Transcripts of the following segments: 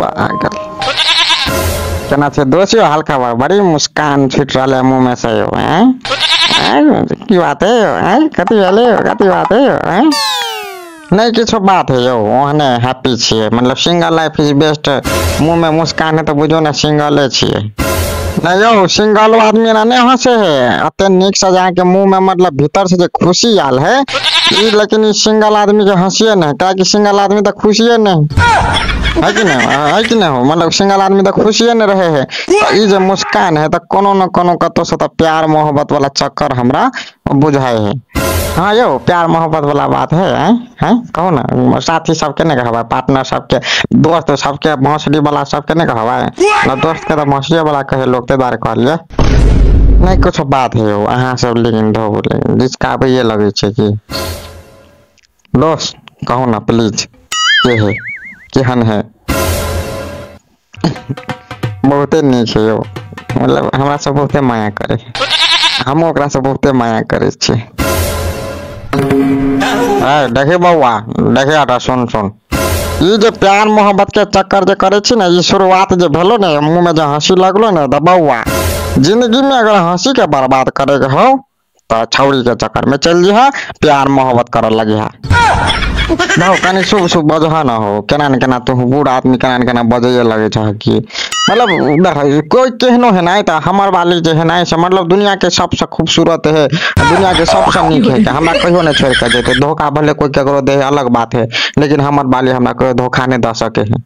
पागल चना से दोषी हल्का हुआ बड़ी मुस्कान छिट रहा है मुँह में से हो की बात है यो कति वाले कति बात है यो नहीं किछो बात है यो ओहने हैप्पी छे मतलब सिंगल लाइफ इज बेस्ट मुँह में मुस्कान है तो बुझो ना सिंगल छे नहीं यो सिंगल आदमी ना नहीं हंसे है अते निक सजा के मुँह में मतलब भीतर से जो खुशी आल है लेकिन इस सिंगल आदमी के हंसिए नहीं क्या कि सिंगल आदमी तो खुशिए नहीं है कि नहीं हो मतलब सिंगल आदमी तो खुशिए नहीं रहे है तो ये जो मुस्कान है तो कोनो न कोनो कतो से तो प्यार मोहब्बत वाला चक्कर हमरा बुझाए है। हाँ यो प्यार मोहब्बत वाला बात है कहो ना साथी सबके नहीं कहवा पार्टनर सबके दोस्त सबके भौसड़ी वाला सबके नहीं कहवा है दोस्त के तो भौसड़ी वाला कहे लोग तेदार कहलिए नहीं कुछ बात है यो अहाँ सब लेकिन धोबे जिसका ये लगे कि दोस्त कहो ना प्लीज के है केहन है बहुते नीक है यो मतलब हमरा सब बहुते माया करे हम ओकरा सब बहुते माया करे छे ए देखे बौआ देखे आटा सुन सुन ई जे प्यार मोहब्बत के चक्कर जे करे छी ना ई शुरुआत जे भेलो ना मुंह में जे हंसी लगलो ना त बौआ जिंदगी में अगर हंसी के बर्बाद करे के हो त छौड़ी के चक्कर में चल जेहा प्यार मोहब्बत करे लगिहा कहीं शुभ शुभ बजह न हो केना न केना तू बूढ़ आदमी केना न केना बजैये लगे कि मतलब कोई केहनो है ना तो हमार वाली जो है ना से मतलब दुनिया के सबसे खूबसूरत है दुनिया के सबसे नीक है हमारा कहियो नहीं छोड़ के जेते धोखा भले कोई केकरो दे अलग बात है लेकिन हमार वाली हमरा कहियो धोखा नहीं दे सके है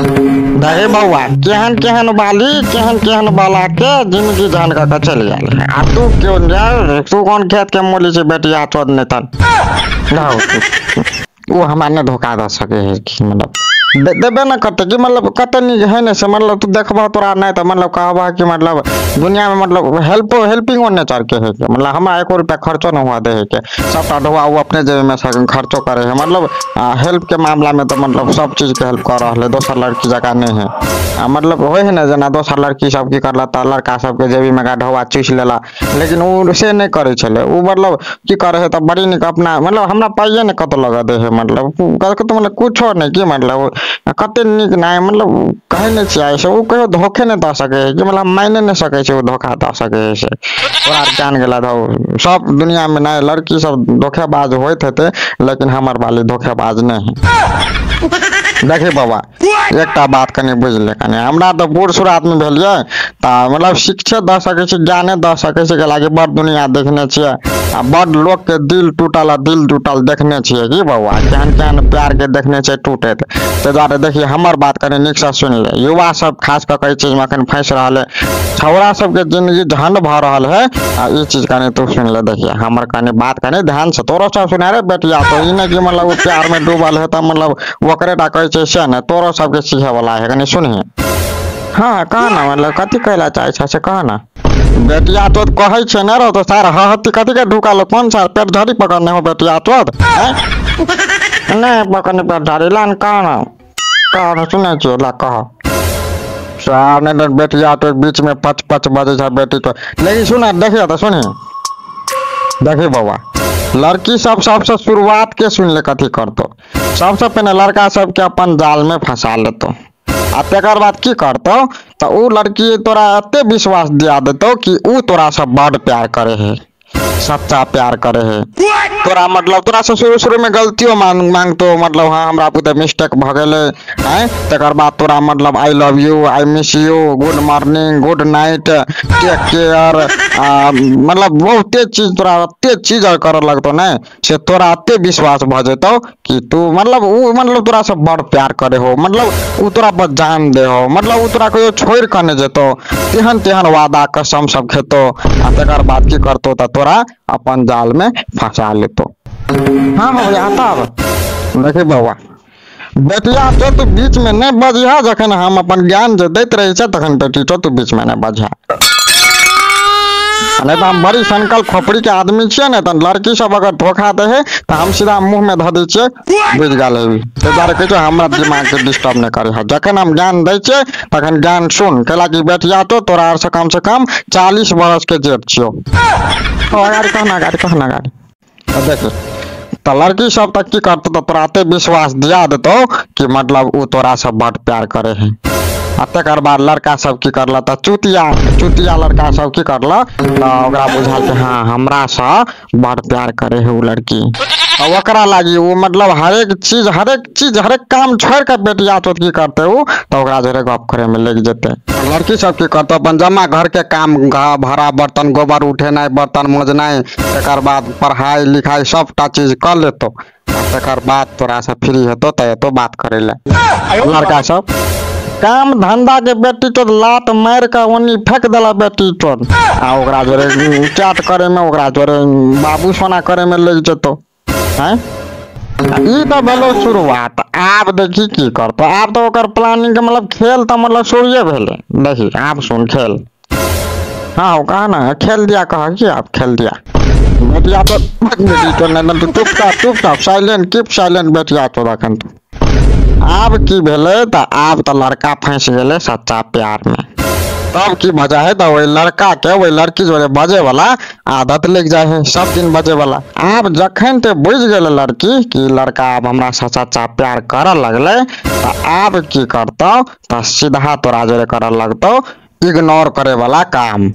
दहे बउआ केहन केहन वाली केहन केहन वाला के जिंदगी जान का चल गया आ तू क्यों जा तू कौन खेत के मूली से बेटिया चोद ने तन वो हमारे ने धोखा दे सके है कि मतलब देबे न करते कि मतलब कतनी है न से मतलब तू देखबा तोरा नहीं तो मतलब कहबा कि मतलब दुनिया में मतलब हेल्पिंग होने चार के है मतलब हमरा 1 रुपया खर्चो न हुआ दे है के सबटा ढोआ वो अपने जेब में से खर्चो करे है मतलब हेल्प के मामला में तो मतलब सब चीज के हेल्प कर रहले दोसर लड़की जगह नहीं है मतलब होय है ना जना दोसर लड़की सब की करला त लड़का सब के जेबी में का ढोआ चूस लेला लेकिन उ से नहीं करे छले उ मतलब की करे है त बड़ी निक अपना मतलब हमरा पाइए न कत लगा दे है मतलब कत मतलब कुछ नहीं कि मतलब कते निक ना मतलब कहे नहीं चाहे से उ कहियो धोखे नहीं द सके है कि मतलब मायने नहीं सके से उ धोखा द सके है से तोरा जान गेला द सब दुनिया में ना लड़की सब धोखेबाज होत हेते लेकिन हमर वाली धोखेबाज नहीं देखे बाबा एक बात कनी बुझ ले कनी हमरा तो बूढ़ सूढ़ आदमी भेलिए त मतलब शिक्षा द सके छी ज्ञान द सके छी के लागे बड़ दुनिया देखने छिए आ बड़ लोग के दिल टूटल देखने छिए कि बाबा जान जान प्यार के देखने छै टूटे ते द्वारा देखिए हमर बात कनी निक से सुन ले युवा सब खास क कई चीज में अखन फंस रहल है छौड़ा सब के जिंदगी झंड भ रहल है आ ई चीज कनी तू सुन ले देखिए हमर कनी बात कनी ध्यान से तोरो सब सुना रे बेटिया तो ई न कि मतलब प्यार में डूबल है त मतलब ओकरे डाकै छै से न तोरो सब के सीखे वाला है कनी सुनहि हां कहना मतलब कथि कहला चाहे छ से कहना बेटिया तो कहै छै न रो तो सार हहती कथि के ढुकालो कोन सार पेट धरी पकड़ने हो बेटिया तो नहीं पकड़ने पेट धरी लान कहना कहना सुनै छ ला कह सार ने बेटिया तो बीच में पच पच बजे छ बेटी तो लेकिन सुना देखियो तो सुनहि देखे बाबा लड़की सब सबसे शुरुआत के सुन ले कथि करतो सबसे पहले लड़का सब के अपन जाल में फंसा लेतो आ तकर बाद की करतो तो उ लड़की तोरा अते विश्वास दिया देतो कि उ तोरा से बड़ प्यार करे है सच्चा प्यार करे है तोरा मतलब तोरा से शुरू में गलतियों मांगतो मतलब हां हमरा पुते मिस्टेक भ गेलै हैं तकर बाद तोरा मतलब I love you I miss you good morning good night take care मतलब बहुते चीज तोरा अते चीज करे लगतो नै से तोरा अते विश्वास भ जेतो कि तू मतलब उ मतलब तोरा से बड़ प्यार करे हो मतलब उ तोरा पर जान दे हो मतलब उ तोरा को छोड़ के न जेतो तेहन तेहन वादा कसम सब खेतो आ तकर बाद की करतो त तोरा अपन जाल में फंसा लेतो। हाँ भैया तब देखे बाबा बेटिया तो तू बीच में नहीं बजिहा जखन हम अपन ज्ञान जे दैत रहे छ तखन बेटी तो तू बीच में नहीं बजिहा नहीं तो हम बड़ी संकल्प खोपड़ी के आदमी छे ने त लड़की सब अगर धोखा दे है त हम सीधा मुंह में ध दे छे बुझ गेल है ते बारे कह हमरा दिमाग के डिस्टर्ब न करे है जखन हम ज्ञान दे छे तखन ज्ञान सुन केला की बेटिया तो तोरा से कम 40 वर्ष के जेब छियो और कहना गाड़ी अब देख तो लड़की सब तक की करते तो तुरते विश्वास दिया देतो कि मतलब वो तोरा सब बड़ प्यार करे है। तकर बाद लड़का सब की करल तो चुतिया चुतिया लड़का सब की करल तो बुझाल कि हाँ हमरा से बड़ प्यार करे है वो लड़की। वकरा लागी वो मतलब हरेक चीज हरेक काम छोड़ कर बेटिया तो की करते हो तो जोरे गप करे में लग जेते। लड़की सब की करते अपन जमा घर के काम भरा बर्तन गोबर उठेना बर्तन मोजना तकर बाद पढ़ाई लिखाई सबटा चीज कर लेतो। तकर बाद तोरा से फ्री हेतो तो एतो बात करे ले। लड़का सब काम धंधा के बेटी तो लात मार के ओनी फेंक दिला बेटी तो आ जोरे चैट करे में जोरे बाबू सोना करे में लग जेतो। तो भलो शुरुआत आप देखी की करते आप तो कर प्लानिंग के मतलब खेल तो मतलब शुरू भले देखी आप सुन खेल हाँ वो कहा ना खेल दिया कहा कि आप खेल दिया बेटिया तो चुपचाप साइलेंट कीप साइलेंट बेटिया तो रखन आप की भले तो आप तो लड़का फंस गए सच्चा प्यार में तब की मजा है तो वही लड़का के वही लड़की जो बजे वाला आदत लग जाए है सब दिन बजे वाला। आप जखन ते बुझ गए लड़की कि लड़का अब हमरा सच्चा प्यार कर लगले तो आप की करतो तो सीधा तोरा जोरे कर लगतो इग्नोर करे वाला काम।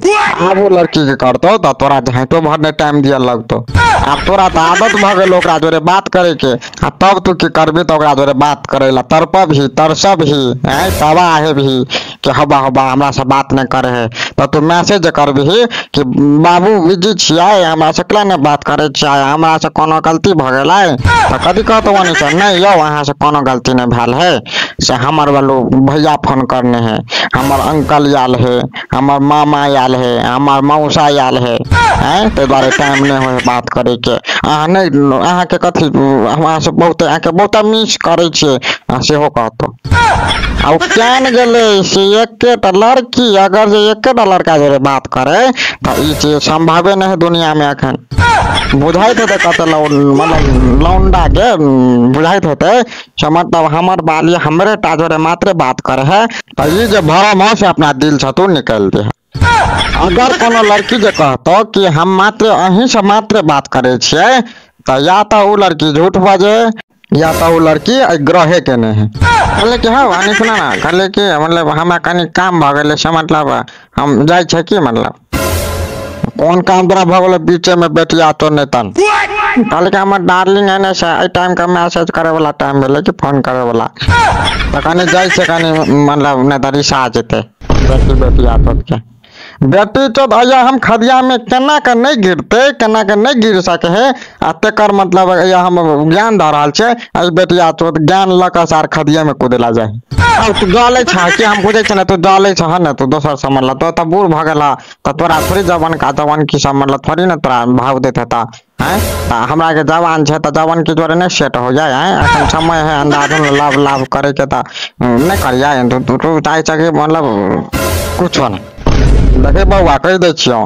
अब वो लड़की के करतो तो तोरा झाँटो भरने टाइम दिया लगतो। अब तोरा तो आदत भ गेल जोरे बात करे के आ तब तू की करबी तो जोरे बात करे ला तरप भी तरसब भी है तवा है भी कि हबा हबा हमरा से बात नहीं करे है तो तू मैसेज करबी कि बाबू बिजी छिया हमरा से कला नहीं बात करे छिया हमरा से कोनो गलती भ गेल है तो कभी कहतो नहीं यौ अहाँ से कोनो गलती नहीं भेल है से हमार वालू भैया फोन करने है हमार अंकल आयल है हमार मामा आयल है हमार मौसा आयल है ते द्वारे टाइम नहीं हो बात करे के अहाँ नहीं अहाँ के कथी वहाँ से बहुत मिस करे छे से हो कहतो। अब क्या गए से एक लड़की अगर जो एक लड़का जो बात करे तो ये चीज संभव नहीं है दुनिया में अखन बुझाइत होते कते मतलब लौंडा के बुझाइत होते मतलब हमार बाली हमरे टा जोरे मात्रे बात करे है तो ये जो भरम है से अपना दिल से तू निकल दे। अगर कोनो लड़की जो कहतो कि हम मात्र अहीं से मात्र बात करे छे तो या तो वो लड़की झूठ बजे या तो वो लड़की ग्रहे के नहीं है। कहले कि हाँ वानी सुना ना कहले कि मतलब हमारा कहीं काम भऽ गेलै से मतलब हम जाइ छै कि मतलब कौन काम तोरा भऽ गेलै बीचे में बेटिया तो नहि तन कहले कि हमर डार्लिंग है ने से एहि टाइम का मैसेज करे वाला टाइम भेलै कि फोन करे वाला त कने जाइ छै कने मतलब नहि त रिसा जेतै बेटिया तो के बेटी तो भैया हम खदिया में केना के नहीं गिरते केना के नहीं गिर सके है आ तकर मतलब हम ज्ञान द रहा है बेटिया तो ज्ञान लक सार खदिया में कूदेला जाए तू जले कि हम बुझे ना तू जले न तू दोसर समझ ला तो बूढ़ भ गेला तो तोरा थोड़ी जवन का जवन की समझ ला थोड़ी ना तोरा भाव देते था हमरा के जवान है तो जवान की जोड़े नहीं सेट हो जाए अखन समय है अंदाजन लाभ लाभ करे के तो नहीं करिए तू चाहे सके मतलब कुछ नहीं देखे बउआ कह दै छियौ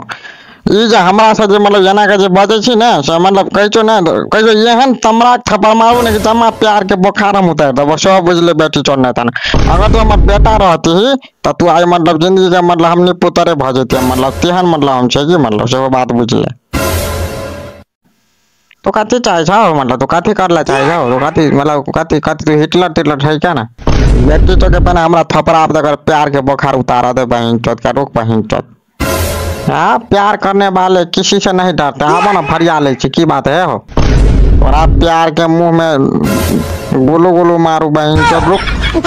ई जे हमरा से जे मतलब एना के जे बजै छी ने से मतलब कहियो ने कहियो एहन तमरा थप्पड़ मारू ने कि जमा प्यार के बोखार हम उतार देबो सब बुझले बेटी चोर ने तन। अगर तू हमर बेटा रहती त तू आज मतलब जिंदगी के मतलब हमनी पुतरे भ जेते मतलब तेहन मतलब हम छै कि मतलब सब बात बुझले तो कथी चाहे छ मतलब तो कथी करला चाहे छ तो कथी मतलब कथी कथी तू हिटलर टिटलर है क्या ना बेटी तो के पहले हमरा थपड़ा आप अगर प्यार के बोखार उतारा दे बहन चोट का रोक बहन चोट। हाँ प्यार करने वाले किसी से नहीं डरते आबो ना फरिया ले की बात है हो और आप प्यार के मुंह में गोलू गोलू मारू बहन चोट रुक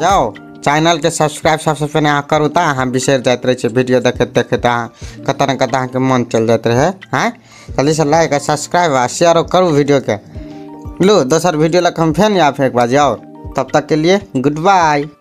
जाओ। चैनल के सब्सक्राइब सबसे पहले अहाँ करू तो अहाँ बिसर जाते रहे वीडियो देखते देखते अहाँ कत न कत अहाँ के मन चल जाते रहे हैं जल्दी से लाइक आ सब्सक्राइब आ शेयर करू वीडियो के लू दोसर वीडियो लग हम फेन या फेंक बाज जाओ तब तक के लिए गुड बाय।